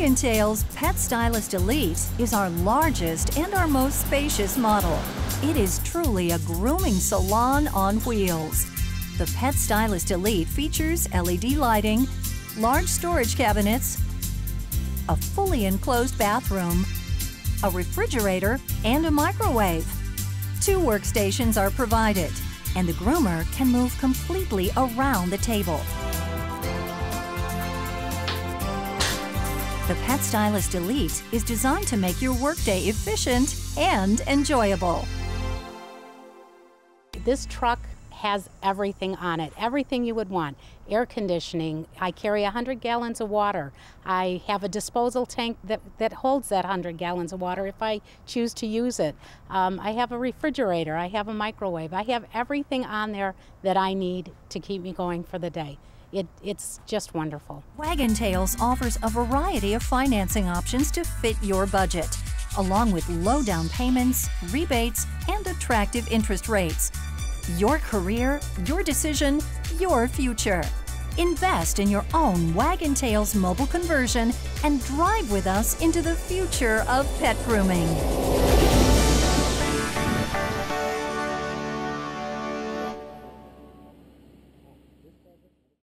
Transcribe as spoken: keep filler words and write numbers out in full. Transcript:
Wag'n Tails Pet Stylist Elite is our largest and our most spacious model. It is truly a grooming salon on wheels. The Pet Stylist Elite features L E D lighting, large storage cabinets, a fully enclosed bathroom, a refrigerator, and a microwave. Two workstations are provided, and the groomer can move completely around the table. The Pet Stylist Elite is designed to make your workday efficient and enjoyable. This truck has everything on it, everything you would want. Air conditioning, I carry one hundred gallons of water. I have a disposal tank that, that holds that one hundred gallons of water if I choose to use it. Um, I have a refrigerator, I have a microwave. I have everything on there that I need to keep me going for the day. It, it's just wonderful. Wag'n Tails offers a variety of financing options to fit your budget, along with low down payments, rebates, and attractive interest rates. Your career, your decision, your future. Invest in your own Wag'n Tails mobile conversion and drive with us into the future of pet grooming.